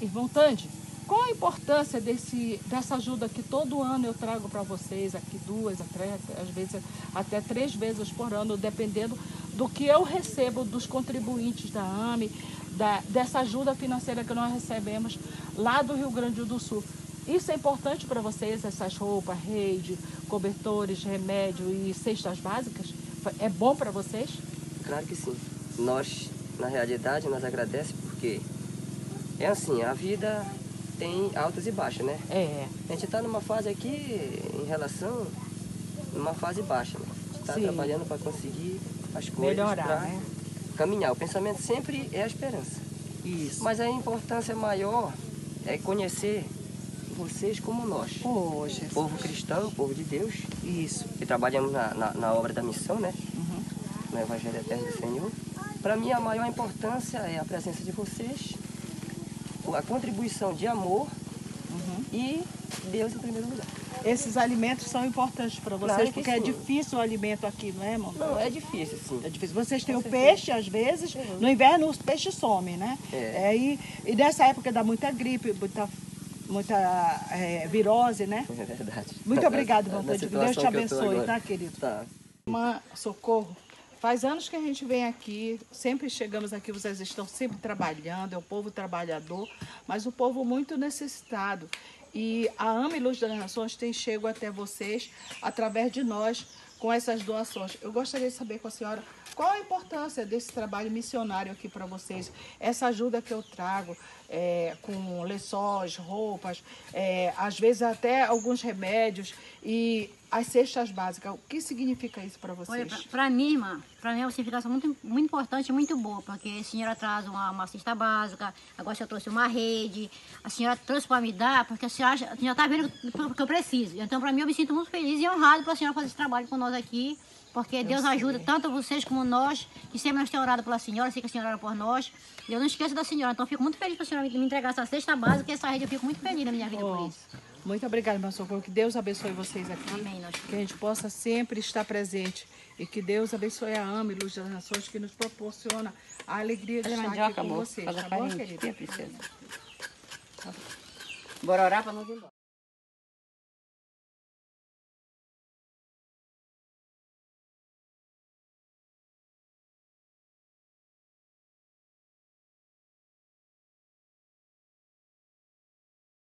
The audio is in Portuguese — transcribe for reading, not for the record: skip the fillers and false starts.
e voltante, qual a importância dessa ajuda que todo ano eu trago para vocês, aqui duas, às vezes até 3 vezes por ano, dependendo do que eu recebo dos contribuintes da AME, dessa ajuda financeira que nós recebemos lá do Rio Grande do Sul. Isso é importante para vocês, essas roupas, rede, cobertores, remédio e cestas básicas? É bom para vocês? Claro que sim. Nós, na realidade, nós agradecemos porque é assim, a vida tem altos e baixos, né? É. A gente está numa fase aqui, em relação, numa fase baixa, né? A gente está trabalhando para conseguir as coisas, melhorar, né? Caminhar. O pensamento sempre é a esperança. Isso. Mas a importância maior é conhecer vocês como nós, povo cristão, povo de Deus, isso, que trabalhamos na obra da missão, né? Uhum. No Evangelho Eterno do Senhor. Para mim a maior importância é a presença de vocês, a contribuição de amor, uhum, e Deus em primeiro lugar. Esses alimentos são importantes para vocês, claro, porque sim, é difícil o alimento aqui, não é, irmão? Não, é difícil, sim. É difícil. Vocês têm o peixe, às vezes, uhum, no inverno os peixes somem, né? É. E nessa época dá muita gripe, muita virose, né? É verdade. Muito obrigado, irmão. Deus te abençoe, tá, querido? Tá. Uma socorro. Faz anos que a gente vem aqui, sempre chegamos aqui, vocês estão sempre trabalhando, é um povo trabalhador, mas um povo muito necessitado. E a Ame Luz das Nações tem chego até vocês através de nós com essas doações. Eu gostaria de saber com a senhora qual a importância desse trabalho missionário aqui para vocês, essa ajuda que eu trago com lençóis, roupas, às vezes até alguns remédios e as cestas básicas. O que significa isso para vocês? Para mim, irmã, para mim é uma significação muito, muito importante e muito boa, porque a senhora traz uma cesta básica, agora eu trouxe uma rede, a senhora trouxe para me dar, porque a senhora está vendo o que eu preciso. Então, para mim, eu me sinto muito feliz e honrado para a senhora fazer esse trabalho com nós aqui, porque Deus ajuda tanto vocês como nós, que sempre nós temos orado pela senhora, sei que a senhora ora por nós, e eu não esqueço da senhora, então eu fico muito feliz para a senhora me entregar essa cesta básica e essa rede, eu fico muito feliz na minha vida por isso. Muito obrigada, meu socorro, que Deus abençoe vocês aqui, amém, que a gente possa sempre estar presente e que Deus abençoe a Ame Luz das Nações, que nos proporciona a alegria de estar aqui com vocês, tá bom, querida? Bora orar para nós ir embora.